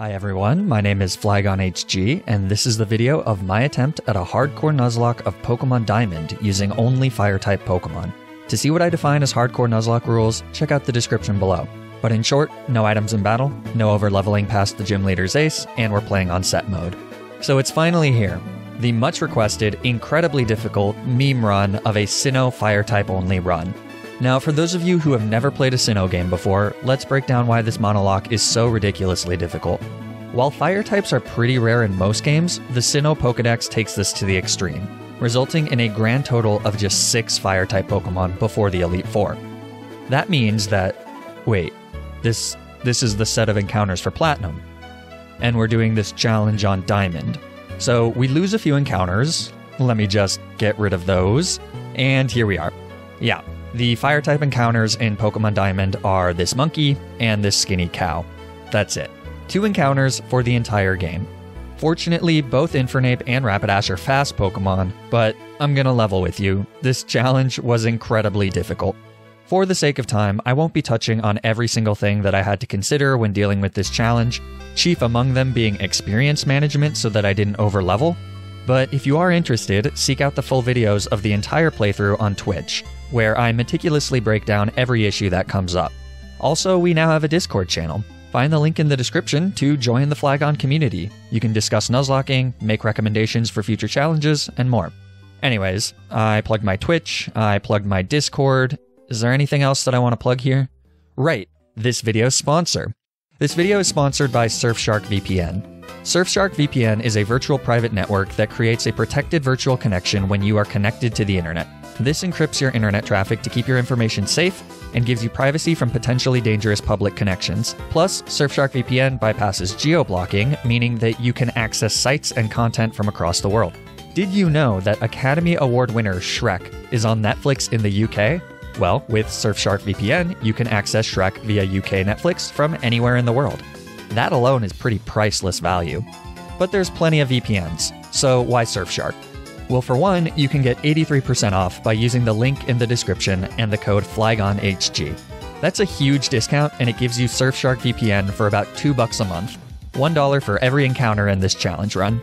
Hi everyone, my name is FlygonHG, and this is the video of my attempt at a hardcore Nuzlocke of Pokemon Diamond using only Fire-type Pokemon. To see what I define as hardcore Nuzlocke rules, check out the description below. But in short, no items in battle, no over-leveling past the gym leader's ace, and we're playing on set mode. So it's finally here. The much-requested, incredibly difficult meme run of a Sinnoh Fire-type only run. Now, for those of you who have never played a Sinnoh game before, let's break down why this Monolock is so ridiculously difficult. While fire types are pretty rare in most games, the Sinnoh Pokedex takes this to the extreme, resulting in a grand total of just 6 fire type Pokemon before the Elite Four. That means that, wait, this is the set of encounters for Platinum, and we're doing this challenge on Diamond. So we lose a few encounters, let me just get rid of those, and here we are. Yeah. The fire-type encounters in Pokemon Diamond are this monkey and this skinny cow. That's it. 2 encounters for the entire game. Fortunately, both Infernape and Rapidash are fast Pokemon, but I'm gonna level with you. This challenge was incredibly difficult. For the sake of time, I won't be touching on every single thing that I had to consider when dealing with this challenge, chief among them being experience management so that I didn't overlevel. But if you are interested, seek out the full videos of the entire playthrough on Twitch, where I meticulously break down every issue that comes up. Also, we now have a Discord channel. Find the link in the description to join the Flygon community. You can discuss Nuzlocking, make recommendations for future challenges, and more. Anyways, I plugged my Twitch, I plugged my Discord. Is there anything else that I want to plug here? Right, this video's sponsor. This video is sponsored by Surfshark VPN. Surfshark VPN is a virtual private network that creates a protected virtual connection when you are connected to the internet. This encrypts your internet traffic to keep your information safe and gives you privacy from potentially dangerous public connections. Plus, Surfshark VPN bypasses geo-blocking, meaning that you can access sites and content from across the world. Did you know that Academy Award winner Shrek is on Netflix in the UK? Well, with Surfshark VPN, you can access Shrek via UK Netflix from anywhere in the world. That alone is pretty priceless value. But there's plenty of VPNs, so why Surfshark? Well, for one, you can get 83% off by using the link in the description and the code FlygonHG. That's a huge discount, and it gives you Surfshark VPN for about $2 a month, $1 for every encounter in this challenge run.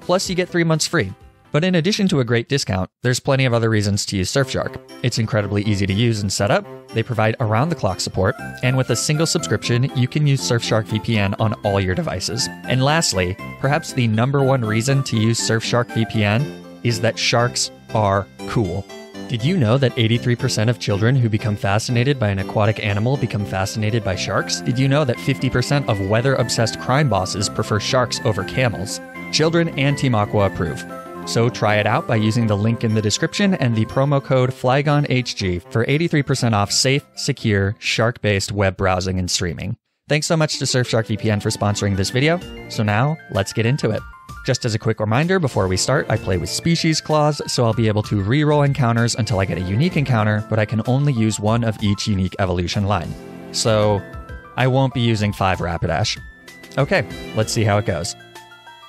Plus, you get 3 months free. But in addition to a great discount, there's plenty of other reasons to use Surfshark. It's incredibly easy to use and set up, they provide around-the-clock support, and with a single subscription, you can use Surfshark VPN on all your devices. And lastly, perhaps the #1 reason to use Surfshark VPN is that sharks are cool. Did you know that 83% of children who become fascinated by an aquatic animal become fascinated by sharks? Did you know that 50% of weather-obsessed crime bosses prefer sharks over camels? Children and Team Aqua approve. So try it out by using the link in the description and the promo code FlygonHG for 83% off safe, secure, shark-based web browsing and streaming. Thanks so much to Surfshark VPN for sponsoring this video. So now, let's get into it. Just as a quick reminder, before we start, I play with Species Claws, so I'll be able to reroll encounters until I get a unique encounter, but I can only use one of each unique evolution line. So I won't be using 5 Rapidash. Okay, let's see how it goes.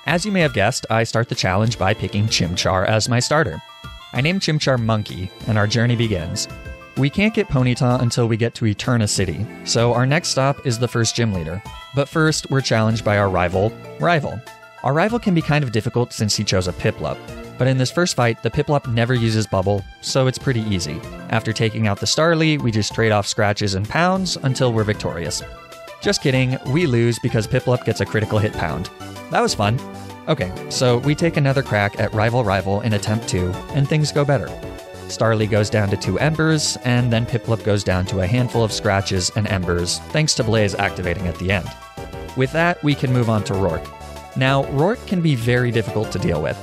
As you may have guessed, I start the challenge by picking Chimchar as my starter. I name Chimchar Monkey, and our journey begins. We can't get Ponyta until we get to Eterna City, so our next stop is the first gym leader. But first, we're challenged by our rival, Rival. Our rival can be kind of difficult since he chose a Piplup, but in this first fight, the Piplup never uses Bubble, so it's pretty easy. After taking out the Starly, we just trade off scratches and pounds until we're victorious. Just kidding, we lose because Piplup gets a critical hit pound. That was fun. Okay, so we take another crack at Rival in attempt 2, and things go better. Starly goes down to 2 embers, and then Piplup goes down to a handful of scratches and embers, thanks to Blaze activating at the end. With that, we can move on to Roark. Now, Roark can be very difficult to deal with.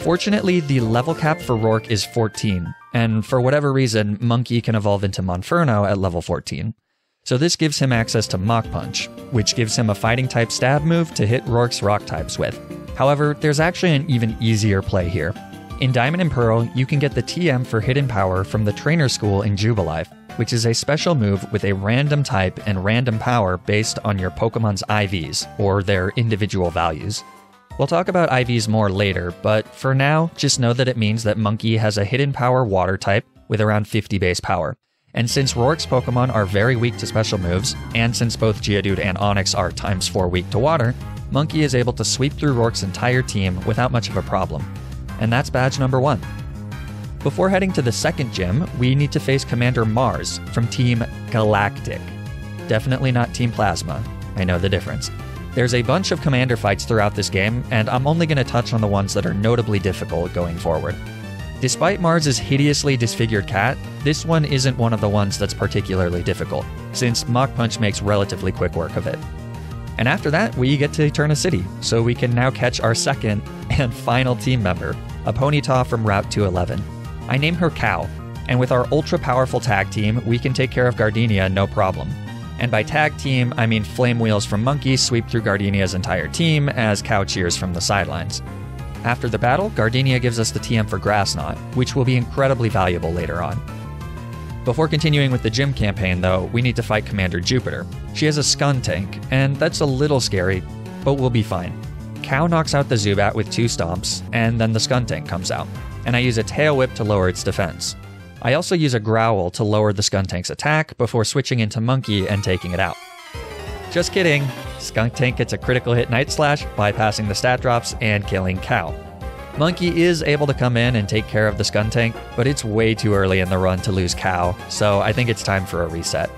Fortunately, the level cap for Roark is 14, and for whatever reason, Monkey can evolve into Monferno at level 14. So this gives him access to Mach Punch, which gives him a Fighting-type stab move to hit Roark's Rock-types with. However, there's actually an even easier play here. In Diamond and Pearl, you can get the TM for Hidden Power from the Trainer School in Jubilife, which is a special move with a random type and random power based on your Pokemon's IVs, or their individual values. We'll talk about IVs more later, but for now, just know that it means that Monkey has a Hidden Power Water type with around 50 base power. And since Roark's Pokemon are very weak to special moves, and since both Geodude and Onix are ×4 weak to water, Monkey is able to sweep through Roark's entire team without much of a problem. And that's badge number 1. Before heading to the second gym, we need to face Commander Mars from Team Galactic. Definitely not Team Plasma. I know the difference. There's a bunch of commander fights throughout this game, and I'm only going to touch on the ones that are notably difficult going forward. Despite Mars's hideously disfigured cat, this one isn't one of the ones that's particularly difficult, since Mach Punch makes relatively quick work of it. And after that, we get to Eterna City, so we can now catch our second and final team member, a Ponyta from Route 211. I name her Cow, and with our ultra-powerful tag team, we can take care of Gardenia no problem. And by tag team, I mean flame wheels from Monkey sweep through Gardenia's entire team as Cow cheers from the sidelines. After the battle, Gardenia gives us the TM for Grass Knot, which will be incredibly valuable later on. Before continuing with the gym campaign, though, we need to fight Commander Jupiter. She has a Skuntank, and that's a little scary, but we'll be fine. Cow knocks out the Zubat with 2 stomps, and then the Skuntank comes out, and I use a Tail Whip to lower its defense. I also use a Growl to lower the Skuntank's attack before switching into Monkey and taking it out. Just kidding! Skuntank gets a critical hit Night Slash, bypassing the stat drops and killing Cow. Monkey is able to come in and take care of the Skuntank, but it's way too early in the run to lose Cow, so I think it's time for a reset.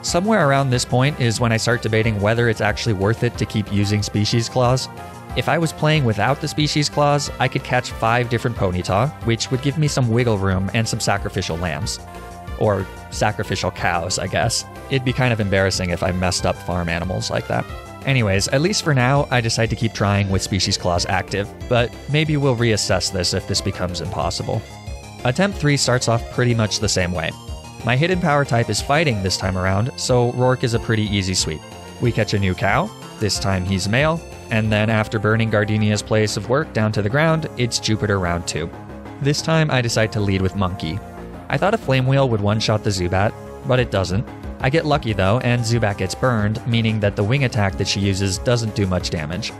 Somewhere around this point is when I start debating whether it's actually worth it to keep using Species Claws. If I was playing without the Species Claws, I could catch 5 different Ponyta, which would give me some wiggle room and some sacrificial lambs. Or sacrificial cows, I guess. It'd be kind of embarrassing if I messed up farm animals like that. Anyways, at least for now, I decide to keep trying with Species Claws active, but maybe we'll reassess this if this becomes impossible. Attempt 3 starts off pretty much the same way. My hidden power type is fighting this time around, so Roark is a pretty easy sweep. We catch a new Cow, this time he's male, and then after burning Gardenia's place of work down to the ground, it's Jupiter round 2. This time I decide to lead with Monkey. I thought a Flame Wheel would one-shot the Zubat, but it doesn't. I get lucky though, and Zubat gets burned, meaning that the wing attack that she uses doesn't do much damage.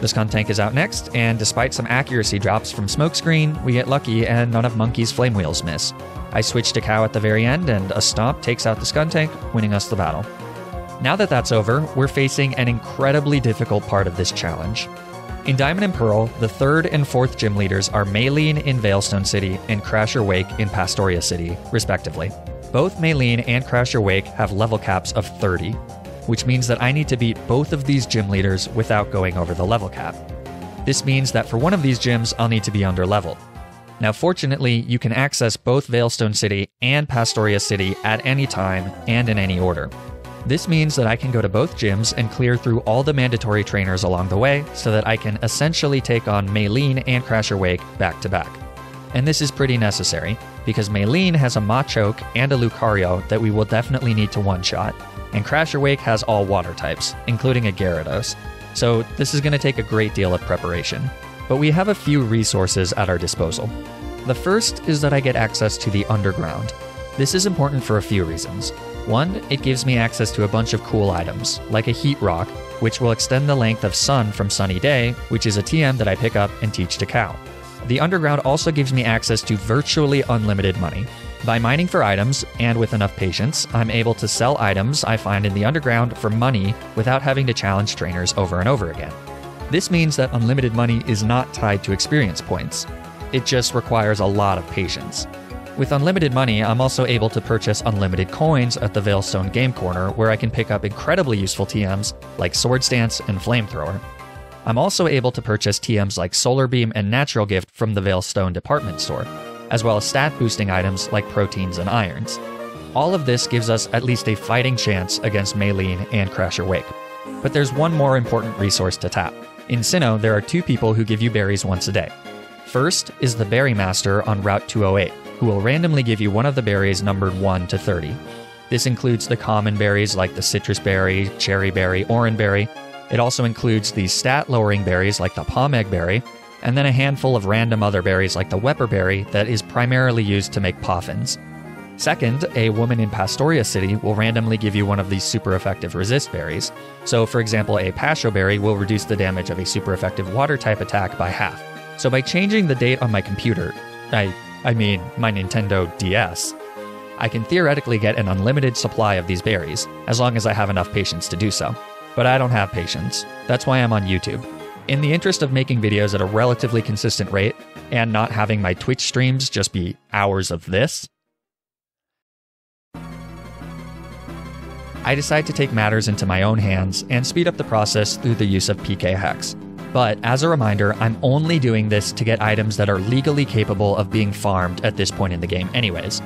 The Skuntank is out next, and despite some accuracy drops from Smokescreen, we get lucky and none of Monkey's Flame Wheels miss. I switch to Cow at the very end, and a stomp takes out the Skuntank, winning us the battle. Now that that's over, we're facing an incredibly difficult part of this challenge. In Diamond and Pearl, the 3rd and 4th gym leaders are Maylene in Veilstone City and Crasher Wake in Pastoria City, respectively. Both Maylene and Crasher Wake have level caps of 30, which means that I need to beat both of these gym leaders without going over the level cap. This means that for one of these gyms, I'll need to be under-leveled. Now fortunately, you can access both Veilstone City and Pastoria City at any time and in any order. This means that I can go to both gyms and clear through all the mandatory trainers along the way so that I can essentially take on Maylene and Crasher Wake back to back. And this is pretty necessary, because Maylene has a Machoke and a Lucario that we will definitely need to one-shot, and Crasher Wake has all water types, including a Gyarados. So this is going to take a great deal of preparation. But we have a few resources at our disposal. The first is that I get access to the Underground. This is important for a few reasons. One, it gives me access to a bunch of cool items, like a Heat Rock, which will extend the length of Sun from Sunny Day, which is a TM that I pick up and teach to Cow. The Underground also gives me access to virtually unlimited money. By mining for items, and with enough patience, I'm able to sell items I find in the Underground for money without having to challenge trainers over and over again. This means that unlimited money is not tied to experience points. It just requires a lot of patience. With unlimited money, I'm also able to purchase unlimited coins at the Veilstone Game Corner, where I can pick up incredibly useful TMs like Sword Stance and Flamethrower. I'm also able to purchase TMs like Solar Beam and Natural Gift from the Veilstone Department Store, as well as stat-boosting items like Proteins and Irons. All of this gives us at least a fighting chance against Maylene and Crasher Wake. But there's one more important resource to tap. In Sinnoh, there are 2 people who give you berries once a day. First is the Berry Master on Route 208. Who will randomly give you one of the berries numbered 1 to 30. This includes the common berries like the citrus berry, cherry berry, orange berry. It also includes the stat-lowering berries like the pomeg berry, and then a handful of random other berries like the wepper berry that is primarily used to make poffins. Second, a woman in Pastoria City will randomly give you one of these super-effective resist berries. So, for example, a pasho berry will reduce the damage of a super-effective water-type attack by half. So by changing the date on my computer, I mean, my Nintendo DS. I can theoretically get an unlimited supply of these berries, as long as I have enough patience to do so. But I don't have patience. That's why I'm on YouTube. In the interest of making videos at a relatively consistent rate, and not having my Twitch streams just be hours of this, I decide to take matters into my own hands and speed up the process through the use of PK hacks. But as a reminder, I'm only doing this to get items that are legally capable of being farmed at this point in the game anyways.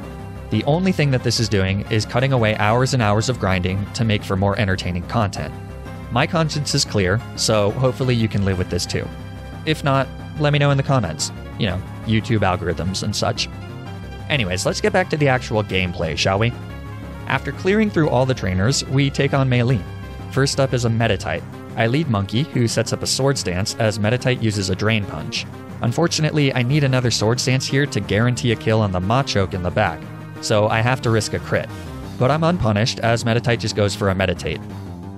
The only thing that this is doing is cutting away hours and hours of grinding to make for more entertaining content. My conscience is clear, so hopefully you can live with this too. If not, let me know in the comments. You know, YouTube algorithms and such. Anyways, let's get back to the actual gameplay, shall we? After clearing through all the trainers, we take on Maylene. First up is a Meditite. I lead Monkey, who sets up a sword stance as Meditite uses a drain punch. Unfortunately, I need another sword stance here to guarantee a kill on the Machoke in the back, so I have to risk a crit. But I'm unpunished as Meditite just goes for a Meditate.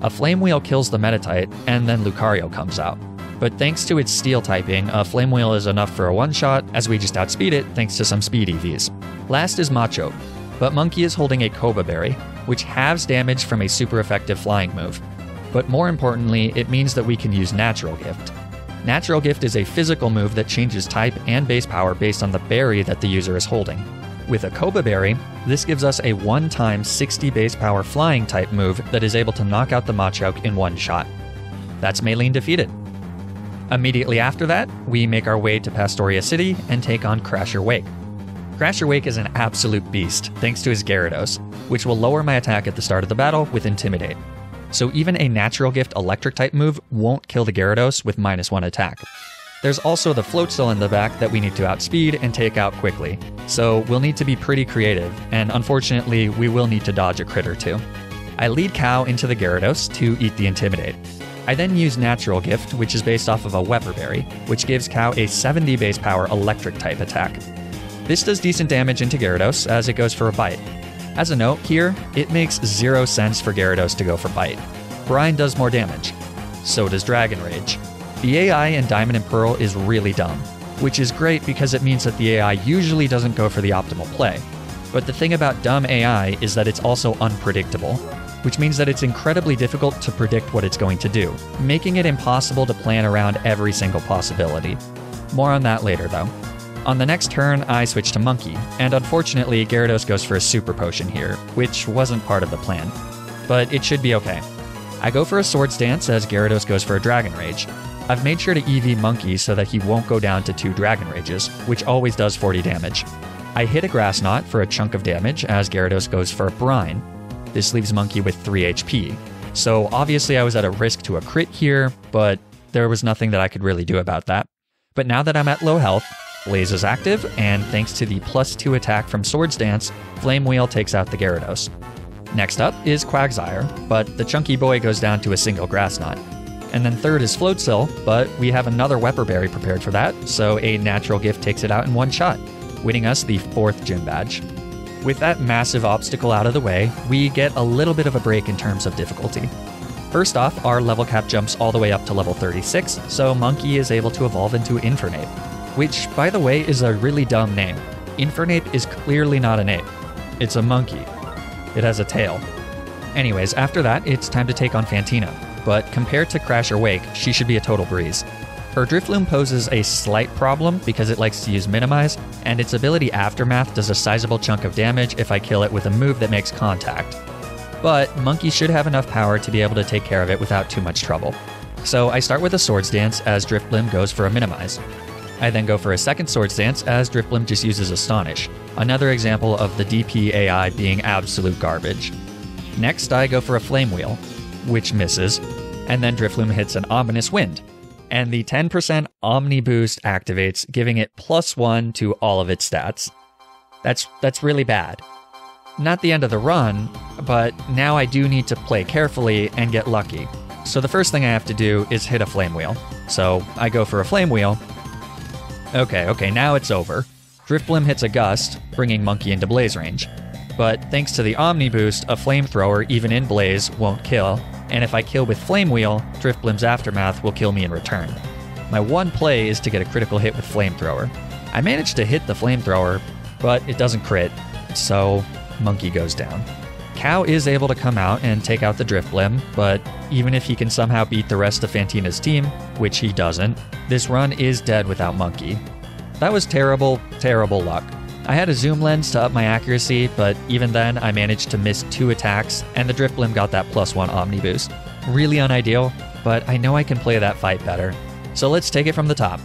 A Flame Wheel kills the Meditite, and then Lucario comes out. But thanks to its steel typing, a Flame Wheel is enough for a one-shot, as we just outspeed it thanks to some speed EVs. Last is Machoke, but Monkey is holding a Koba Berry, which halves damage from a super effective flying move. But more importantly, it means that we can use Natural Gift. Natural Gift is a physical move that changes type and base power based on the berry that the user is holding. With a Koba Berry, this gives us a 1-time 60 base power flying type move that is able to knock out the Machoke in one shot. That's Maylene defeated. Immediately after that, we make our way to Pastoria City and take on Crasher Wake. Crasher Wake is an absolute beast, thanks to his Gyarados, which will lower my attack at the start of the battle with Intimidate. So even a Natural Gift Electric-type move won't kill the Gyarados with -1 attack. There's also the Floatzel in the back that we need to outspeed and take out quickly, so we'll need to be pretty creative, and unfortunately, we will need to dodge a crit or two. I lead Cow into the Gyarados to eat the Intimidate. I then use Natural Gift, which is based off of a Weaver Berry, which gives Cow a 70 base power Electric-type attack. This does decent damage into Gyarados as it goes for a bite. As a note here, it makes 0 sense for Gyarados to go for Bite. Brine does more damage. So does Dragon Rage. The AI in Diamond and Pearl is really dumb, which is great because it means that the AI usually doesn't go for the optimal play. But the thing about dumb AI is that it's also unpredictable, which means that it's incredibly difficult to predict what it's going to do, making it impossible to plan around every single possibility. More on that later though. On the next turn, I switch to Monkey, and unfortunately Gyarados goes for a Super Potion here, which wasn't part of the plan. But it should be okay. I go for a Sword Stance as Gyarados goes for a Dragon Rage. I've made sure to EV Monkey so that he won't go down to 2 Dragon Rages, which always does 40 damage. I hit a Grass Knot for a chunk of damage as Gyarados goes for a Brine. This leaves Monkey with 3 HP. So obviously I was at a risk to a crit here, but there was nothing that I could really do about that. But now that I'm at low health, Blaze is active, and thanks to the +2 attack from Sword Stance, Flame Wheel takes out the Gyarados. Next up is Quagsire, but the chunky boy goes down to a single Grass Knot. And then third is Floatzel, but we have another Weaver Berry prepared for that, so a Natural Gift takes it out in one shot, winning us the 4th gym badge. With that massive obstacle out of the way, we get a little bit of a break in terms of difficulty. First off, our level cap jumps all the way up to level 36, so Monkey is able to evolve into Infernape, which, by the way, is a really dumb name. Infernape is clearly not an ape. It's a monkey. It has a tail. Anyways, after that, it's time to take on Fantina, but compared to Crasher Wake, she should be a total breeze. Her Drifblim poses a slight problem because it likes to use Minimize, and its ability Aftermath does a sizable chunk of damage if I kill it with a move that makes contact. But Monkey should have enough power to be able to take care of it without too much trouble. So I start with a Swords Dance as Drifblim goes for a Minimize. I then go for a second Sword Stance as Drifblim just uses Astonish, another example of the DP AI being absolute garbage. Next, I go for a Flame Wheel, which misses, and then Drifblim hits an Ominous Wind, and the 10% Omni Boost activates, giving it +1 to all of its stats. That's really bad. Not the end of the run, but now I do need to play carefully and get lucky. So the first thing I have to do is hit a Flame Wheel. So I go for a Flame Wheel. Okay, now it's over. Drifblim hits a Gust, bringing Monkey into Blaze range. But thanks to the Omni Boost, a Flamethrower, even in Blaze, won't kill, and if I kill with Flame Wheel, Driftblim's Aftermath will kill me in return. My one play is to get a critical hit with Flamethrower. I managed to hit the Flamethrower, but it doesn't crit, so Monkey goes down. Cow is able to come out and take out the Drifblim, but even if he can somehow beat the rest of Fantina's team, which he doesn't, this run is dead without Monkey. That was terrible, terrible luck. I had a zoom lens to up my accuracy, but even then I managed to miss 2 attacks, and the Drifblim got that +1 Omni boost. Really unideal, but I know I can play that fight better. So let's take it from the top.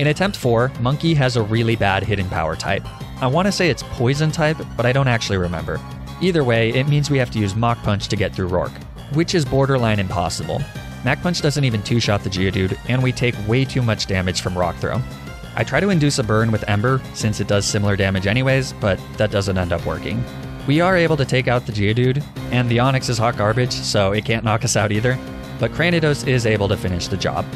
In attempt 4, Monkey has a really bad hidden power type. I want to say it's poison type, but I don't actually remember. Either way, it means we have to use Mach Punch to get through Roark, which is borderline impossible. Mach Punch doesn't even 2-shot the Geodude, and we take way too much damage from Rock Throw. I try to induce a burn with Ember, since it does similar damage anyways, but that doesn't end up working. We are able to take out the Geodude, and the Onix is hot garbage, so it can't knock us out either, but Cranidos is able to finish the job.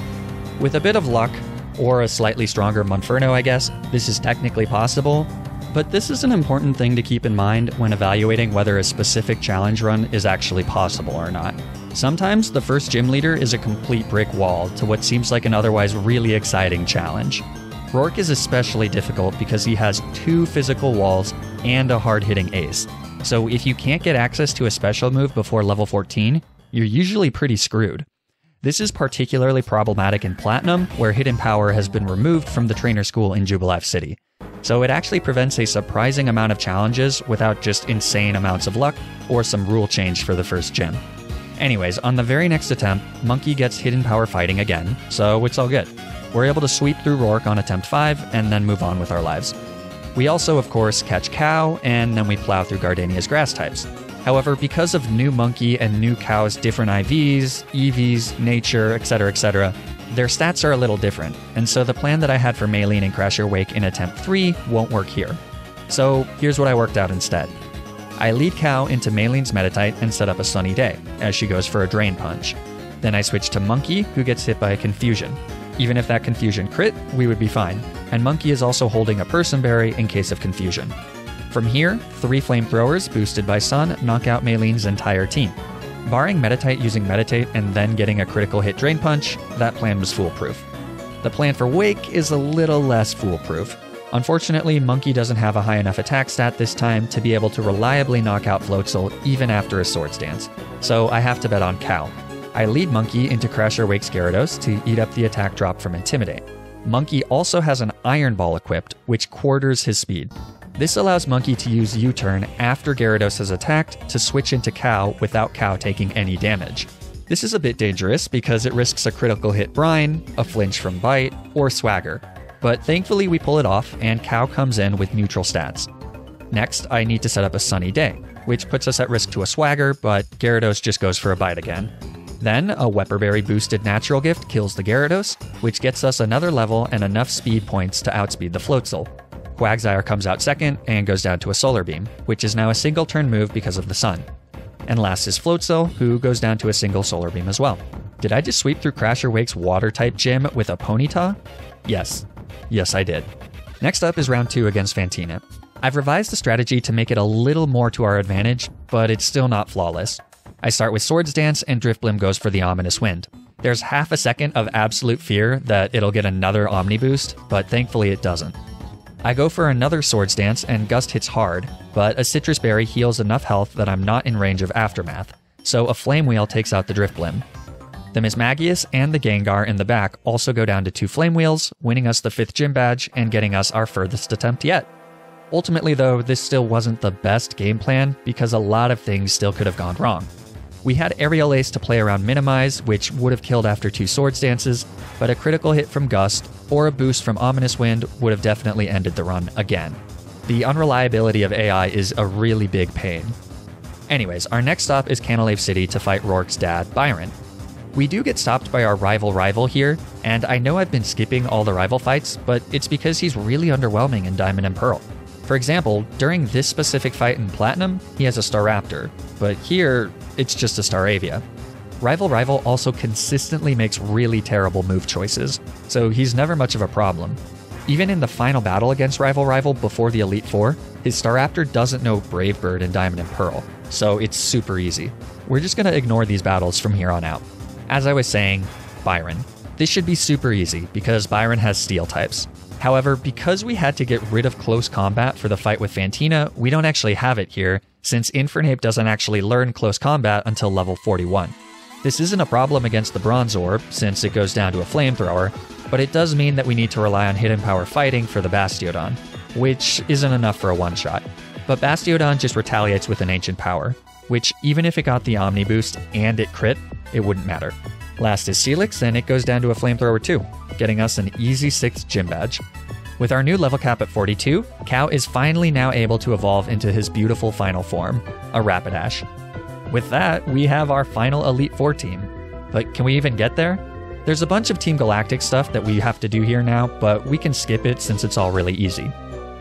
With a bit of luck, or a slightly stronger Monferno I guess, this is technically possible, but this is an important thing to keep in mind when evaluating whether a specific challenge run is actually possible or not. Sometimes the first gym leader is a complete brick wall to what seems like an otherwise really exciting challenge. Roark is especially difficult because he has 2 physical walls and a hard-hitting ace, so if you can't get access to a special move before level 14, you're usually pretty screwed. This is particularly problematic in Platinum, where hidden power has been removed from the trainer school in Jubilife City. So it actually prevents a surprising amount of challenges without just insane amounts of luck or some rule change for the first gym. Anyways, on the very next attempt, Monkey gets hidden power fighting again, so it's all good. We're able to sweep through Roark on attempt 5 and then move on with our lives. We also, of course, catch Cow, and then we plow through Gardenia's grass types. However, because of new Monkey and new Cow's different IVs, EVs, nature, etc., their stats are a little different, and so the plan that I had for Maylene and Crasher Wake in attempt 3 won't work here. So here's what I worked out instead. I lead Cow into Maylene's Meditite and set up a Sunny Day, as she goes for a Drain Punch. Then I switch to Monkey, who gets hit by a Confusion. Even if that Confusion crit, we would be fine, and Monkey is also holding a Person Berry in case of Confusion. From here, 3 Flamethrowers, boosted by Sun, knock out Maylene's entire team. Barring Meditite using Meditate and then getting a critical hit Drain Punch, that plan was foolproof. The plan for Wake is a little less foolproof. Unfortunately, Monkey doesn't have a high enough attack stat this time to be able to reliably knock out Floatzel even after a Swords Dance, so I have to bet on Cow. I lead Monkey into Crasher Wake's Gyarados to eat up the attack drop from Intimidate. Monkey also has an Iron Ball equipped, which quarters his speed. This allows Monkey to use U-Turn after Gyarados has attacked to switch into Cow without Cow taking any damage. This is a bit dangerous because it risks a critical hit Brine, a flinch from Bite, or Swagger, but thankfully we pull it off and Cow comes in with neutral stats. Next, I need to set up a Sunny Day, which puts us at risk to a Swagger, but Gyarados just goes for a Bite again. Then, a Weperberry boosted Natural Gift kills the Gyarados, which gets us another level and enough speed points to outspeed the Floatzel. Quagsire comes out second and goes down to a Solar Beam, which is now a single turn move because of the sun. And last is Floatzel, who goes down to a single Solar Beam as well. Did I just sweep through Crasher Wake's Water type gym with a Ponyta? Yes. Yes, I did. Next up is round 2 against Fantina. I've revised the strategy to make it a little more to our advantage, but it's still not flawless. I start with Swords Dance and Drifblim goes for the Ominous Wind. There's half a second of absolute fear that it'll get another Omni boost, but thankfully it doesn't. I go for another Swords Dance and Gust hits hard, but a Citrus Berry heals enough health that I'm not in range of Aftermath, so a Flame Wheel takes out the Drifblim. The Mismagius and the Gengar in the back also go down to 2 Flame Wheels, winning us the 5th gym badge and getting us our furthest attempt yet. Ultimately though, this still wasn't the best game plan because a lot of things still could have gone wrong. We had Aerial Ace to play around Minimize, which would have killed after 2 Swords Dances, but a critical hit from Gust or a boost from Ominous Wind would have definitely ended the run again. The unreliability of AI is a really big pain. Anyways, our next stop is Canalave City to fight Roark's dad, Byron. We do get stopped by our rival here, and I know I've been skipping all the rival fights, but it's because he's really underwhelming in Diamond and Pearl. For example, during this specific fight in Platinum, he has a Staraptor, but here, it's just a Staravia. Rival also consistently makes really terrible move choices, so he's never much of a problem. Even in the final battle against Rival before the Elite Four, his Staraptor doesn't know Brave Bird in Diamond and Pearl, so it's super easy. We're just gonna ignore these battles from here on out. As I was saying, Byron. This should be super easy because Byron has Steel types. However, because we had to get rid of Close Combat for the fight with Fantina, we don't actually have it here, since Infernape doesn't actually learn Close Combat until level 41. This isn't a problem against the Bronzor, since it goes down to a Flamethrower, but it does mean that we need to rely on Hidden Power Fighting for the Bastiodon, which isn't enough for a one-shot. But Bastiodon just retaliates with an Ancient Power, which even if it got the Omni Boost and it crit, it wouldn't matter. Last is Steelix, and it goes down to a Flamethrower too, getting us an easy 6th Gym Badge. With our new level cap at 42, Kao is finally now able to evolve into his beautiful final form, a Rapidash. With that, we have our final Elite Four team. But can we even get there? There's a bunch of Team Galactic stuff that we have to do here now, but we can skip it since it's all really easy.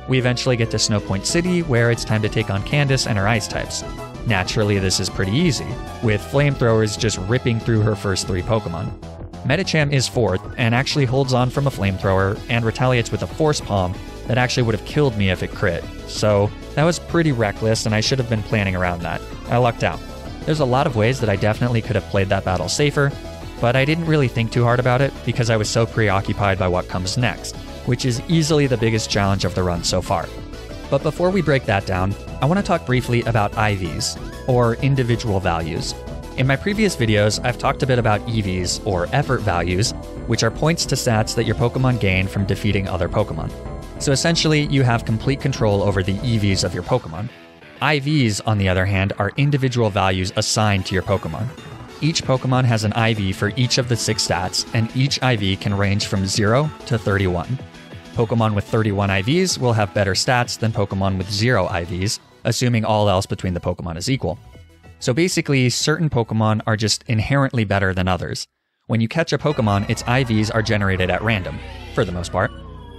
We eventually get to Snowpoint City, where it's time to take on Candace and her ice types. Naturally, this is pretty easy, with Flamethrowers just ripping through her first 3 Pokemon. Medicham is 4th, and actually holds on from a Flamethrower, and retaliates with a Force Palm that actually would have killed me if it crit. So that was pretty reckless, and I should have been planning around that. I lucked out. There's a lot of ways that I definitely could have played that battle safer, but I didn't really think too hard about it because I was so preoccupied by what comes next, which is easily the biggest challenge of the run so far. But before we break that down, I want to talk briefly about IVs, or individual values. In my previous videos, I've talked a bit about EVs, or effort values, which are points to stats that your Pokemon gain from defeating other Pokemon. So essentially, you have complete control over the EVs of your Pokemon. IVs, on the other hand, are individual values assigned to your Pokemon. Each Pokemon has an IV for each of the 6 stats, and each IV can range from 0 to 31. Pokemon with 31 IVs will have better stats than Pokemon with 0 IVs, assuming all else between the Pokemon is equal. So basically, certain Pokemon are just inherently better than others. When you catch a Pokemon, its IVs are generated at random, for the most part,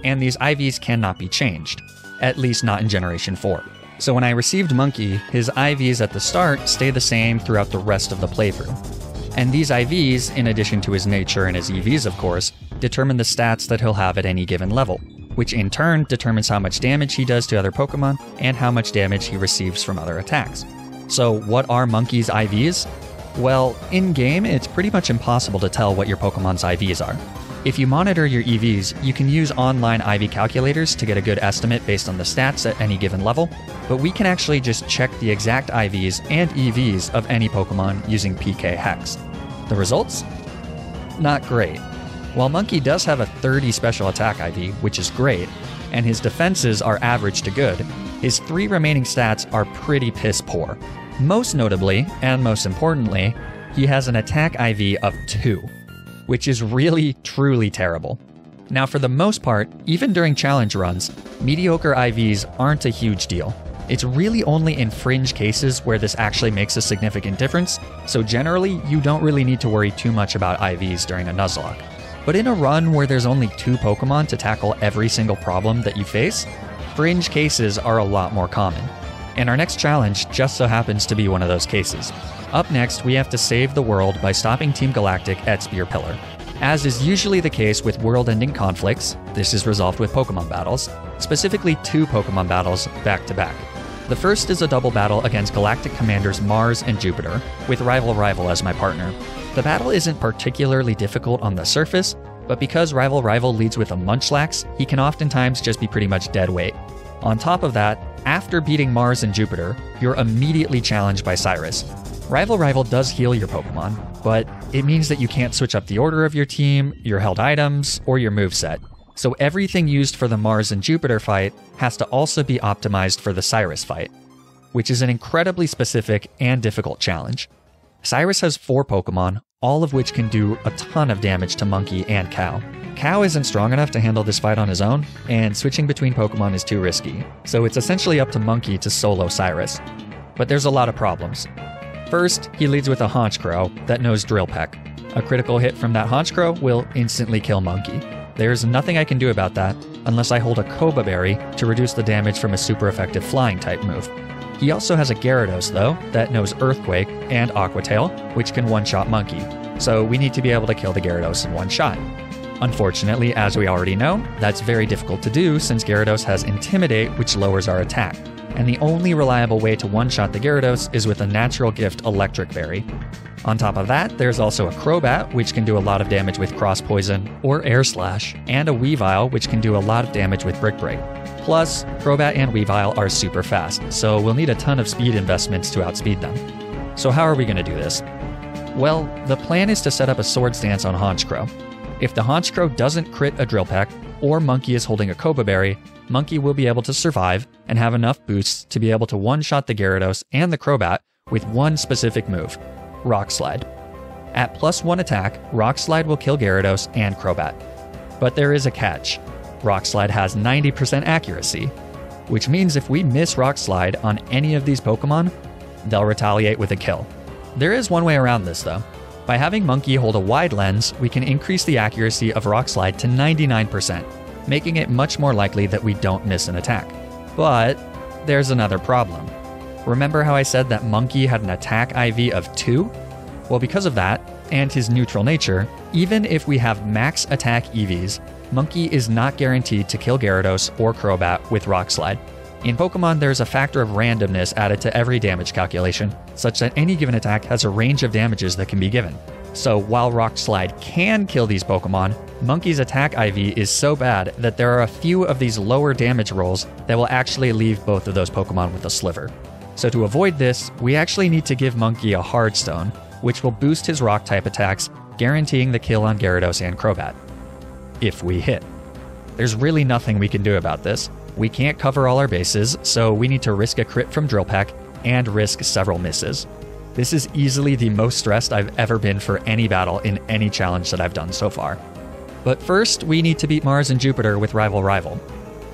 and these IVs cannot be changed, at least not in Generation 4. So when I received Monkey, his IVs at the start stay the same throughout the rest of the playthrough. And these IVs, in addition to his nature and his EVs of course, determine the stats that he'll have at any given level, which in turn determines how much damage he does to other Pokemon and how much damage he receives from other attacks. So what are Monkey's IVs? Well, in-game, it's pretty much impossible to tell what your Pokemon's IVs are. If you monitor your EVs, you can use online IV calculators to get a good estimate based on the stats at any given level, but we can actually just check the exact IVs and EVs of any Pokemon using PK Hex. The results? Not great. While Monkey does have a 30 special attack IV, which is great, and his defenses are average to good, his 3 remaining stats are pretty piss poor. Most notably, and most importantly, he has an attack IV of 2. Which is really, truly terrible. Now for the most part, even during challenge runs, mediocre IVs aren't a huge deal. It's really only in fringe cases where this actually makes a significant difference, so generally you don't really need to worry too much about IVs during a Nuzlocke. But in a run where there's only 2 Pokemon to tackle every single problem that you face, fringe cases are a lot more common. And our next challenge just so happens to be one of those cases. Up next, we have to save the world by stopping Team Galactic at Spear Pillar. As is usually the case with world-ending conflicts, this is resolved with Pokemon battles, specifically 2 Pokemon battles back-to-back. The first is a double battle against Galactic Commanders Mars and Jupiter, with Rival as my partner. The battle isn't particularly difficult on the surface, but because Rival leads with a Munchlax, he can oftentimes just be pretty much dead weight. On top of that, after beating Mars and Jupiter, you're immediately challenged by Cyrus. Rival does heal your Pokemon, but it means that you can't switch up the order of your team, your held items, or your moveset. So everything used for the Mars and Jupiter fight has to also be optimized for the Cyrus fight, which is an incredibly specific and difficult challenge. Cyrus has 4 Pokemon, all of which can do a ton of damage to Monkey and Kao. Kao isn't strong enough to handle this fight on his own, and switching between Pokemon is too risky, so it's essentially up to Monkey to solo Cyrus. But there's a lot of problems. First, he leads with a Honchkrow that knows Drill Peck. A critical hit from that Honchkrow will instantly kill Monkey. There's nothing I can do about that, unless I hold a Koba Berry to reduce the damage from a super effective Flying-type move. He also has a Gyarados, though, that knows Earthquake and Aqua Tail, which can one-shot Monkey, so we need to be able to kill the Gyarados in one shot. Unfortunately, as we already know, that's very difficult to do since Gyarados has Intimidate, which lowers our attack. And the only reliable way to one-shot the Gyarados is with a natural gift Electric Berry. On top of that, there's also a Crobat, which can do a lot of damage with Cross Poison or Air Slash, and a Weavile, which can do a lot of damage with Brick Break. Plus, Crobat and Weavile are super fast, so we'll need a ton of speed investments to outspeed them. So how are we going to do this? Well, the plan is to set up a Swords Dance on Honchkrow. If the Honchkrow doesn't crit a Drill Pack, or Monkey is holding a Coba Berry, Monkey will be able to survive and have enough boosts to be able to one-shot the Gyarados and the Crobat with one specific move, Rock Slide. At +1 attack, Rock Slide will kill Gyarados and Crobat. But there is a catch. Rock Slide has 90% accuracy, which means if we miss Rock Slide on any of these Pokemon, they'll retaliate with a kill. There is one way around this though. By having Monkey hold a wide lens, we can increase the accuracy of Rock Slide to 99%, making it much more likely that we don't miss an attack. But there's another problem. Remember how I said that Monkey had an attack IV of 2? Well, because of that, and his neutral nature, even if we have max attack EVs, Monkey is not guaranteed to kill Gyarados or Crobat with Rock Slide. In Pokemon, there's a factor of randomness added to every damage calculation, such that any given attack has a range of damages that can be given. So while Rock Slide can kill these Pokemon, Monkey's attack IV is so bad that there are a few of these lower damage rolls that will actually leave both of those Pokemon with a sliver. So to avoid this, we actually need to give Monkey a Hard Stone, which will boost his Rock-type attacks, guaranteeing the kill on Gyarados and Crobat. If we hit. There's really nothing we can do about this. We can't cover all our bases, so we need to risk a crit from Drill Pack and risk several misses. This is easily the most stressed I've ever been for any battle in any challenge that I've done so far. But first, we need to beat Mars and Jupiter with Rival.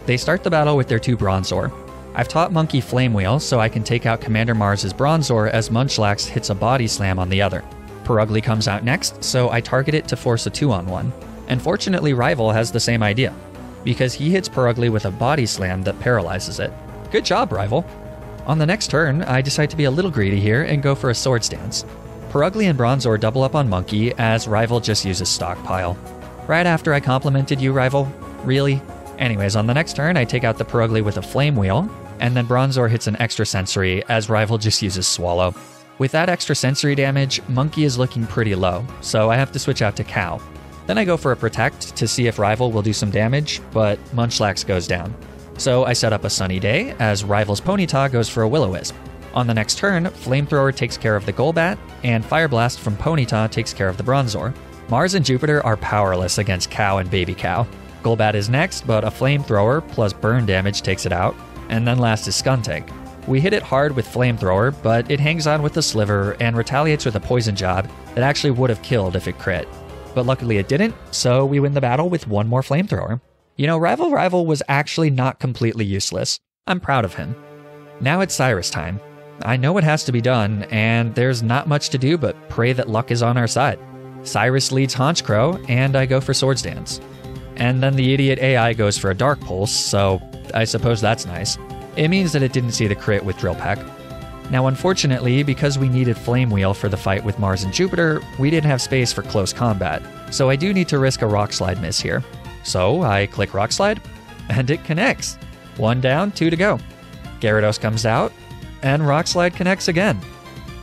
They start the battle with their 2 Bronzor. I've taught Monkey Flame Wheel so I can take out Commander Mars' Bronzor as Munchlax hits a body slam on the other. Perugly comes out next, so I target it to force a 2-on-1. And fortunately, Rival has the same idea, because he hits Perugly with a body slam that paralyzes it. Good job, Rival! On the next turn, I decide to be a little greedy here and go for a Swords Dance. Perugly and Bronzor double up on Monkey as Rival just uses Stockpile. Right after I complimented you, Rival? Really? Anyways, on the next turn, I take out the Perugly with a Flame Wheel, and then Bronzor hits an Extra Sensory as Rival just uses Swallow. With that extra sensory damage, Monkey is looking pretty low, so I have to switch out to Cow. Then I go for a Protect to see if Rival will do some damage, but Munchlax goes down. So I set up a Sunny Day as Rival's Ponyta goes for a Will-O-Wisp. On the next turn, Flamethrower takes care of the Golbat, and Fire Blast from Ponyta takes care of the Bronzor. Mars and Jupiter are powerless against Cow and Baby Cow. Golbat is next, but a Flamethrower plus burn damage takes it out, and then last is Skuntank. We hit it hard with Flamethrower, but it hangs on with a sliver and retaliates with a Poison Jab that actually would have killed if it crit. But luckily it didn't, so we win the battle with one more Flamethrower. You know, Rival was actually not completely useless. I'm proud of him. Now it's Cyrus time. I know what has to be done, and there's not much to do but pray that luck is on our side. Cyrus leads Honchkrow, and I go for Swords Dance. And then the idiot AI goes for a Dark Pulse, so I suppose that's nice. It means that it didn't see the crit with Drill Pack. Now unfortunately, because we needed Flame Wheel for the fight with Mars and Jupiter, we didn't have space for close combat, so I do need to risk a Rock Slide miss here. So I click Rock Slide, and it connects. 1 down, 2 to go. Gyarados comes out, and Rock Slide connects again.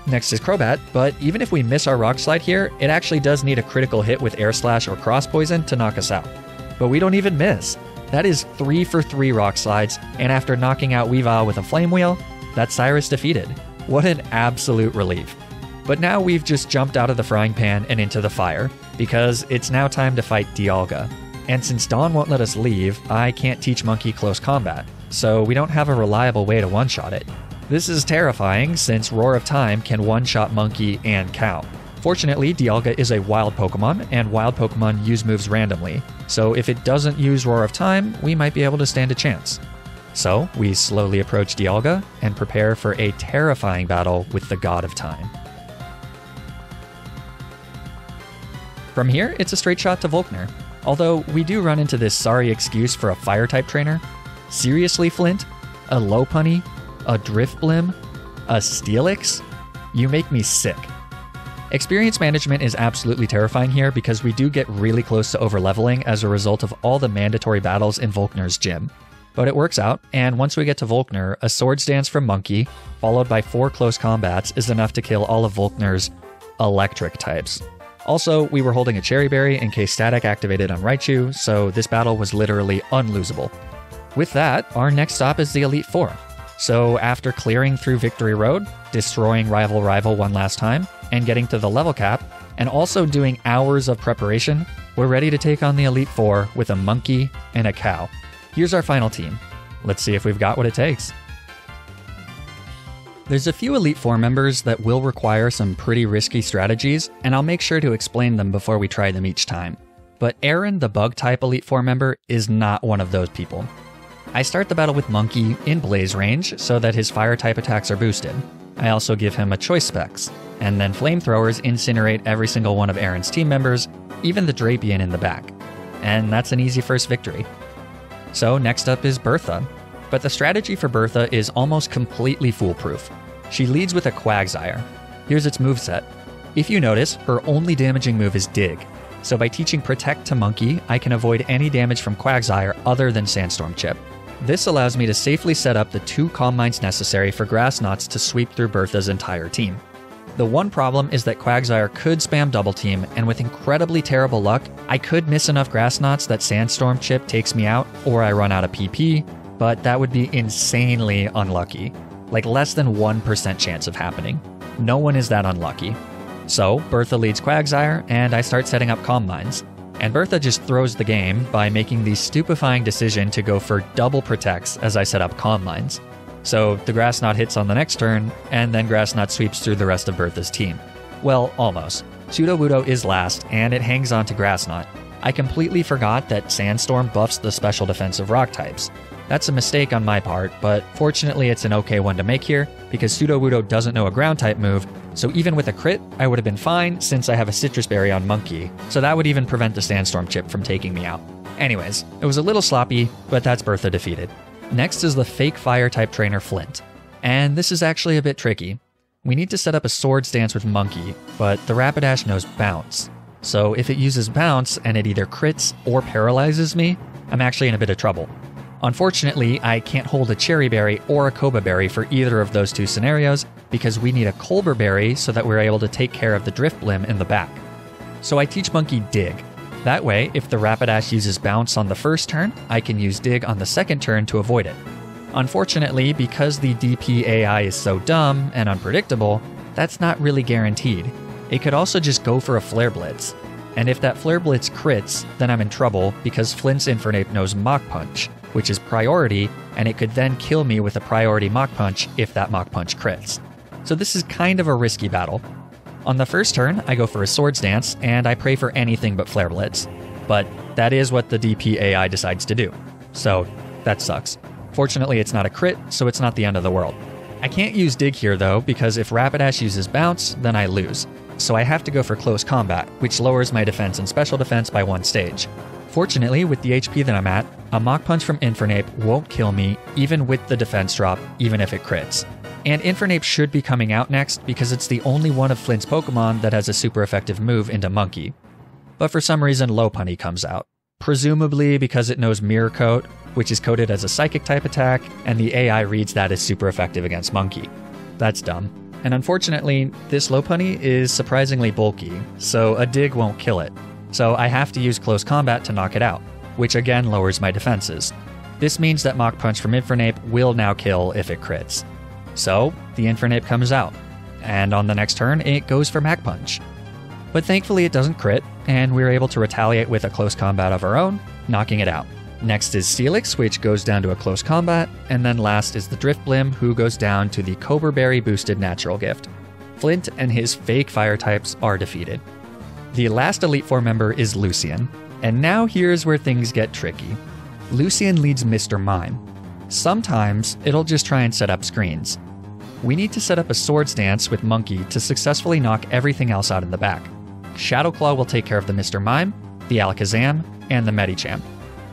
Next is Crobat, but even if we miss our Rock Slide here, it actually does need a critical hit with Air Slash or Cross Poison to knock us out. But we don't even miss. That is 3 for 3 Rock Slides, and after knocking out Weavile with a Flame Wheel, that's Cyrus defeated. What an absolute relief. But now we've just jumped out of the frying pan and into the fire, because it's now time to fight Dialga. And since Dawn won't let us leave, I can't teach Monkey close combat, so we don't have a reliable way to one-shot it. This is terrifying, since Roar of Time can one-shot Monkey and Cow. Fortunately, Dialga is a wild Pokemon, and wild Pokemon use moves randomly, so if it doesn't use Roar of Time, we might be able to stand a chance. So, we slowly approach Dialga and prepare for a terrifying battle with the God of Time. From here, it's a straight shot to Volkner, although we do run into this sorry excuse for a Fire-type trainer. Seriously, Flint? A Lopunny? A Drifblim? A Steelix? You make me sick. Experience management is absolutely terrifying here because we do get really close to overleveling as a result of all the mandatory battles in Volkner's gym. But it works out, and once we get to Volkner, a Swords Dance from Monkey, followed by 4 close combats, is enough to kill all of Volkner's electric types. Also, we were holding a Cherry Berry in case Static activated on Raichu, so this battle was literally unlosable. With that, our next stop is the Elite Four. So after clearing through Victory Road, destroying Rival one last time, and getting to the level cap, and also doing hours of preparation, we're ready to take on the Elite Four with a monkey and a cow. Here's our final team. Let's see if we've got what it takes. There's a few Elite Four members that will require some pretty risky strategies, and I'll make sure to explain them before we try them each time. But Aaron, the Bug-type Elite Four member, is not one of those people. I start the battle with Monkey in Blaze range so that his Fire-type attacks are boosted. I also give him a Choice Specs, and then Flamethrowers incinerate every single one of Aaron's team members, even the Drapion in the back. And that's an easy first victory. So next up is Bertha. But the strategy for Bertha is almost completely foolproof. She leads with a Quagsire. Here's its moveset. If you notice, her only damaging move is Dig. So by teaching Protect to Monkey, I can avoid any damage from Quagsire other than Sandstorm Chip. This allows me to safely set up the two Calm Minds necessary for Grass Knots to sweep through Bertha's entire team. The one problem is that Quagsire could spam Double Team, and with incredibly terrible luck, I could miss enough Grass Knots that Sandstorm Chip takes me out, or I run out of PP, but that would be insanely unlucky. Like less than 1% chance of happening. No one is that unlucky. So, Bertha leads Quagsire, and I start setting up Calm Minds. And Bertha just throws the game by making the stupefying decision to go for double protects as I set up Calm Minds. So the Grass Knot hits on the next turn, and then Grass Knot sweeps through the rest of Bertha's team. Well, almost. Sudowoodo is last, and it hangs on to Grass Knot. I completely forgot that Sandstorm buffs the special defense of rock types. That's a mistake on my part, but fortunately it's an okay one to make here, because Sudowoodo doesn't know a ground type move, so even with a crit, I would have been fine since I have a Citrus Berry on Monkey, so that would even prevent the Sandstorm Chip from taking me out. Anyways, it was a little sloppy, but that's Bertha defeated. Next is the fake fire type trainer Flint, and this is actually a bit tricky. We need to set up a sword stance with Monkey, but the Rapidash knows Bounce. So if it uses Bounce and it either crits or paralyzes me, I'm actually in a bit of trouble. Unfortunately, I can't hold a Cherry Berry or a Koba Berry for either of those two scenarios because we need a Colbur Berry so that we're able to take care of the Drifblim in the back. So I teach Monkey Dig. That way, if the Rapidash uses Bounce on the first turn, I can use Dig on the second turn to avoid it. Unfortunately, because the DP AI is so dumb and unpredictable, that's not really guaranteed. It could also just go for a Flare Blitz. And if that Flare Blitz crits, then I'm in trouble because Flint's Infernape knows Mach Punch, which is priority, and it could then kill me with a priority Mach Punch if that Mach Punch crits. So this is kind of a risky battle. On the first turn, I go for a sword stance, and I pray for anything but Flare Blitz. But that is what the DP AI decides to do. So that sucks. Fortunately, it's not a crit, so it's not the end of the world. I can't use Dig here though, because if Rapidash uses Bounce, then I lose. So I have to go for Close Combat, which lowers my defense and special defense by one stage. Fortunately, with the HP that I'm at, a Mach Punch from Infernape won't kill me, even with the defense drop, even if it crits. And Infernape should be coming out next because it's the only one of Flint's Pokemon that has a super effective move into Monkey. But for some reason, Lopunny comes out. Presumably because it knows Mirror Coat, which is coded as a Psychic type attack, and the AI reads that as super effective against Monkey. That's dumb. And unfortunately, this Lopunny is surprisingly bulky, so a Dig won't kill it. So I have to use Close Combat to knock it out, which again lowers my defenses. This means that Mach Punch from Infernape will now kill if it crits. So, the Infernape comes out, and on the next turn, it goes for Mach Punch. But thankfully it doesn't crit, and we're able to retaliate with a Close Combat of our own, knocking it out. Next is Steelix, which goes down to a Close Combat, and then last is the Drifblim, who goes down to the Kober Berry boosted Natural Gift. Flint and his fake fire types are defeated. The last Elite Four member is Lucian, and now here's where things get tricky. Lucian leads Mr. Mime. Sometimes, it'll just try and set up screens. We need to set up a sword stance with Monkey to successfully knock everything else out in the back. Shadow Claw will take care of the Mr. Mime, the Alakazam, and the Medicham.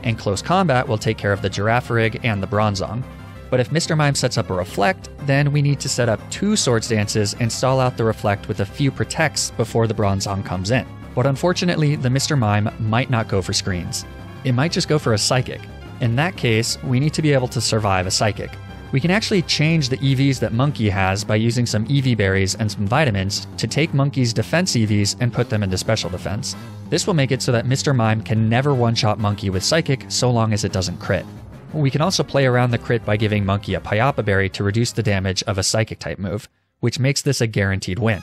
And Close Combat will take care of the Girafarig and the Bronzong. But if Mr. Mime sets up a Reflect, then we need to set up two sword stances and stall out the Reflect with a few protects before the Bronzong comes in. But unfortunately, the Mr. Mime might not go for screens. It might just go for a Psychic. In that case, we need to be able to survive a Psychic. We can actually change the EVs that Monkey has by using some EV berries and some vitamins to take Monkey's defense EVs and put them into special defense. This will make it so that Mr. Mime can never one-shot Monkey with Psychic so long as it doesn't crit. We can also play around the crit by giving Monkey a Pyapa berry to reduce the damage of a Psychic-type move, which makes this a guaranteed win.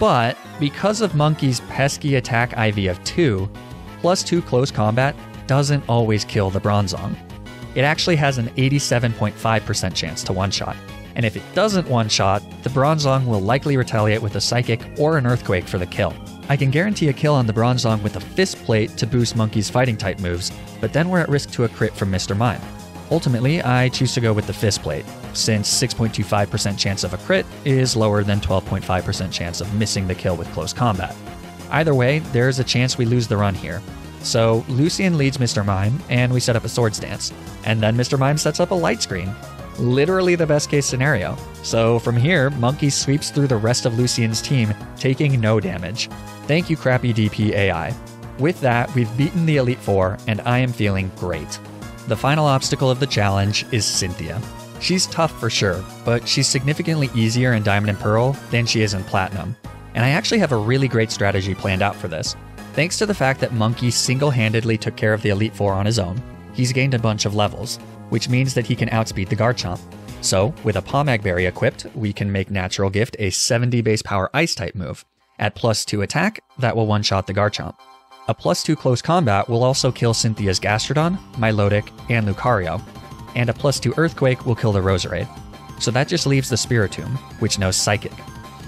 But because of Monkey's pesky attack IV of 2, plus 2 close combat doesn't always kill the Bronzong. It actually has an 87.5% chance to one-shot, and if it doesn't one-shot, the Bronzong will likely retaliate with a Psychic or an Earthquake for the kill. I can guarantee a kill on the Bronzong with a Fist Plate to boost Monkey's fighting-type moves, but then we're at risk to a crit from Mr. Mime. Ultimately, I choose to go with the Fist Plate, since 6.25% chance of a crit is lower than 12.5% chance of missing the kill with close combat. Either way, there's a chance we lose the run here. So Lucian leads Mr. Mime, and we set up a Swords Dance. And then Mr. Mime sets up a Light Screen. Literally the best case scenario. So from here, Monkey sweeps through the rest of Lucian's team, taking no damage. Thank you, crappy DP AI. With that, we've beaten the Elite Four, and I am feeling great. The final obstacle of the challenge is Cynthia. She's tough for sure, but she's significantly easier in Diamond and Pearl than she is in Platinum. And I actually have a really great strategy planned out for this. Thanks to the fact that Monkey single-handedly took care of the Elite Four on his own, he's gained a bunch of levels, which means that he can outspeed the Garchomp. So, with a Pomag Berry equipped, we can make Natural Gift a 70 base power Ice-type move. At plus 2 attack, that will one-shot the Garchomp. A plus 2 close combat will also kill Cynthia's Gastrodon, Milotic, and Lucario. And a plus 2 Earthquake will kill the Roserade. So that just leaves the Spiritomb, which knows Psychic.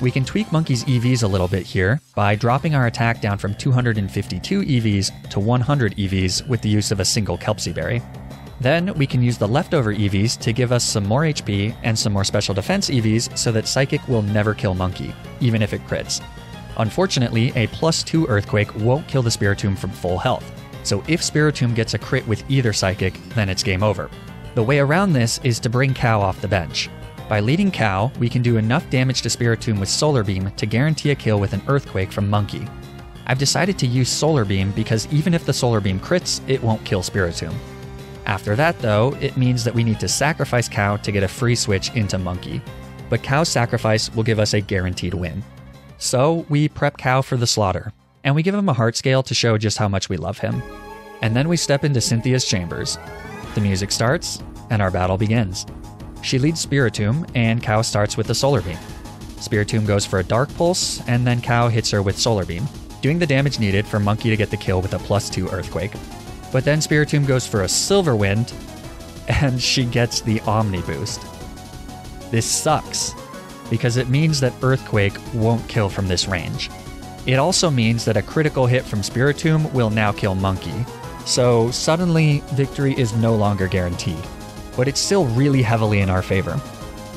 We can tweak Monkey's EVs a little bit here by dropping our attack down from 252 EVs to 100 EVs with the use of a single Kelpsy Berry. Then we can use the leftover EVs to give us some more HP and some more special defense EVs so that Psychic will never kill Monkey, even if it crits. Unfortunately, a plus 2 Earthquake won't kill the Spiritomb from full health, so if Spiritomb gets a crit with either Psychic, then it's game over. The way around this is to bring Cow off the bench. By leading Cow, we can do enough damage to Spiritomb with Solar Beam to guarantee a kill with an Earthquake from Monkey. I've decided to use Solar Beam because even if the Solar Beam crits, it won't kill Spiritomb. After that though, it means that we need to sacrifice Cow to get a free switch into Monkey. But Cow's sacrifice will give us a guaranteed win. So we prep Cow for the slaughter, and we give him a heart scale to show just how much we love him. And then we step into Cynthia's chambers. The music starts, and our battle begins. She leads Spiritomb, and Cow starts with the Solar Beam. Spiritomb goes for a Dark Pulse, and then Cow hits her with Solar Beam, doing the damage needed for Monkey to get the kill with a plus 2 Earthquake. But then Spiritomb goes for a Silver Wind, and she gets the Omni Boost. This sucks, because it means that Earthquake won't kill from this range. It also means that a critical hit from Spiritomb will now kill Monkey. So suddenly, victory is no longer guaranteed. But it's still really heavily in our favor.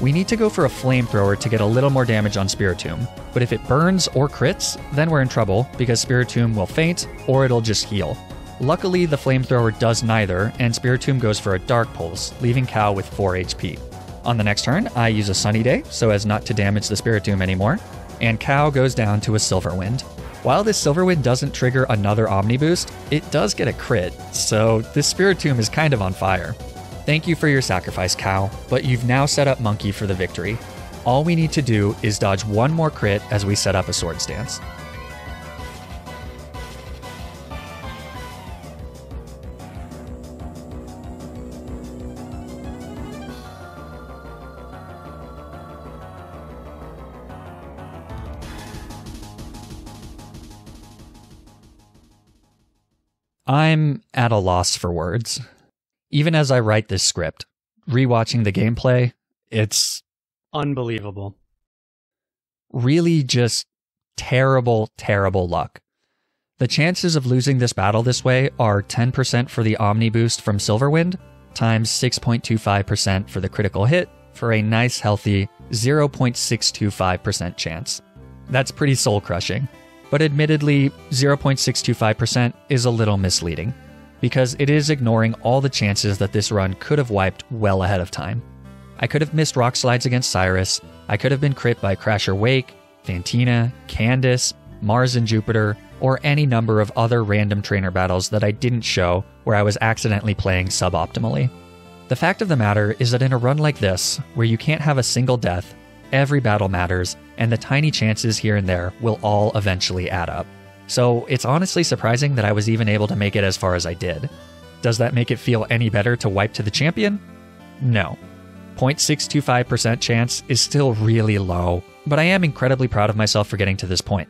We need to go for a Flamethrower to get a little more damage on Spiritomb, but if it burns or crits, then we're in trouble because Spiritomb will faint or it'll just heal. Luckily, the Flamethrower does neither, and Spiritomb goes for a Dark Pulse, leaving Cow with 4 HP. On the next turn, I use a Sunny Day so as not to damage the Spiritomb anymore, and Cow goes down to a Silver Wind. While this Silver Wind doesn't trigger another Omni Boost, it does get a crit, so this Spiritomb is kind of on fire. Thank you for your sacrifice, Cow, but you've now set up Monkey for the victory. All we need to do is dodge one more crit as we set up a Swords Dance. I'm at a loss for words. Even as I write this script, rewatching the gameplay, it's unbelievable. Really just terrible, terrible luck. The chances of losing this battle this way are 10% for the Omni Boost from Silverwind, times 6.25% for the critical hit, for a nice healthy 0.625% chance. That's pretty soul-crushing, but admittedly, 0.625% is a little misleading, because it is ignoring all the chances that this run could have wiped well ahead of time. I could have missed Rock Slides against Cyrus, I could have been crit by Crasher Wake, Fantina, Candace, Mars and Jupiter, or any number of other random trainer battles that I didn't show where I was accidentally playing suboptimally. The fact of the matter is that in a run like this, where you can't have a single death, every battle matters, and the tiny chances here and there will all eventually add up. So it's honestly surprising that I was even able to make it as far as I did. Does that make it feel any better to wipe to the champion? No. 0.625% chance is still really low, but I am incredibly proud of myself for getting to this point.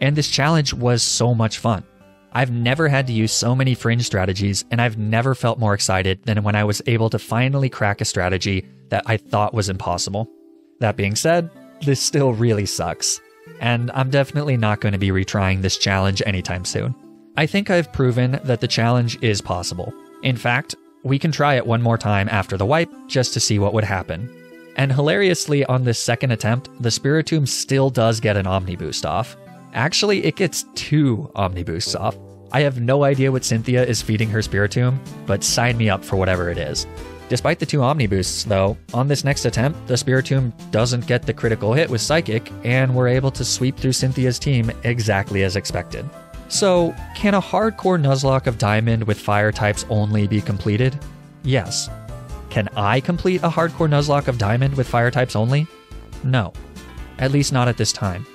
And this challenge was so much fun. I've never had to use so many fringe strategies, and I've never felt more excited than when I was able to finally crack a strategy that I thought was impossible. That being said, this still really sucks, and I'm definitely not going to be retrying this challenge anytime soon. I think I've proven that the challenge is possible. In fact, we can try it one more time after the wipe just to see what would happen. And hilariously, on this second attempt, the Spiritomb still does get an Omni Boost off. Actually, it gets two Omni Boosts off. I have no idea what Cynthia is feeding her Spiritomb, but sign me up for whatever it is. Despite the two Omni Boosts, though, on this next attempt, the Spiritomb doesn't get the critical hit with Psychic, and we're able to sweep through Cynthia's team exactly as expected. So, can a hardcore Nuzlocke of Diamond with Fire types only be completed? Yes. Can I complete a hardcore Nuzlocke of Diamond with Fire types only? No. At least not at this time.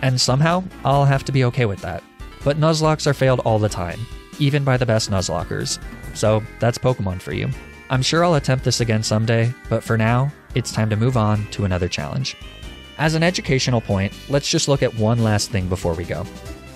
And somehow, I'll have to be okay with that. But Nuzlocks are failed all the time, even by the best Nuzlockers. So, that's Pokemon for you. I'm sure I'll attempt this again someday, but for now, it's time to move on to another challenge. As an educational point, let's just look at one last thing before we go.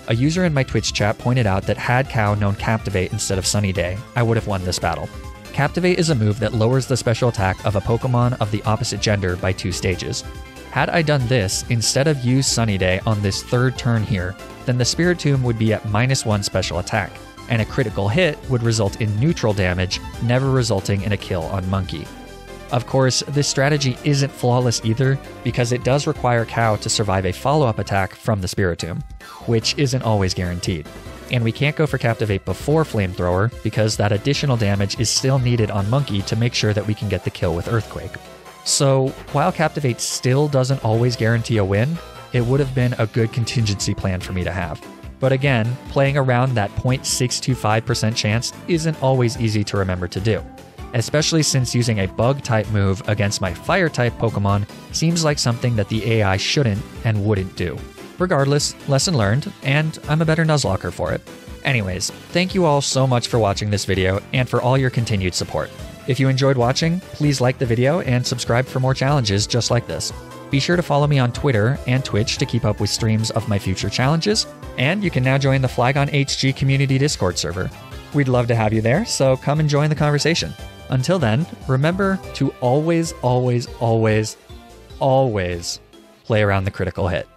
A user in my Twitch chat pointed out that had Cow known Captivate instead of Sunny Day, I would have won this battle. Captivate is a move that lowers the special attack of a Pokemon of the opposite gender by 2 stages. Had I done this instead of use Sunny Day on this third turn here, then the Spiritomb would be at -1 special attack, and a critical hit would result in neutral damage, never resulting in a kill on Monkey. Of course, this strategy isn't flawless either, because it does require Cow to survive a follow-up attack from the Spiritomb, which isn't always guaranteed. And we can't go for Captivate before Flamethrower, because that additional damage is still needed on Monkey to make sure that we can get the kill with Earthquake. So, while Captivate still doesn't always guarantee a win, it would have been a good contingency plan for me to have. But again, playing around that 0.625% chance isn't always easy to remember to do, especially since using a bug-type move against my fire-type Pokemon seems like something that the AI shouldn't and wouldn't do. Regardless, lesson learned, and I'm a better Nuzlocker for it. Anyways, thank you all so much for watching this video and for all your continued support. If you enjoyed watching, please like the video and subscribe for more challenges just like this. Be sure to follow me on Twitter and Twitch to keep up with streams of my future challenges, and you can now join the FlygonHG community Discord server. We'd love to have you there, so come and join the conversation. Until then, remember to always, always, always, always play around the critical hit.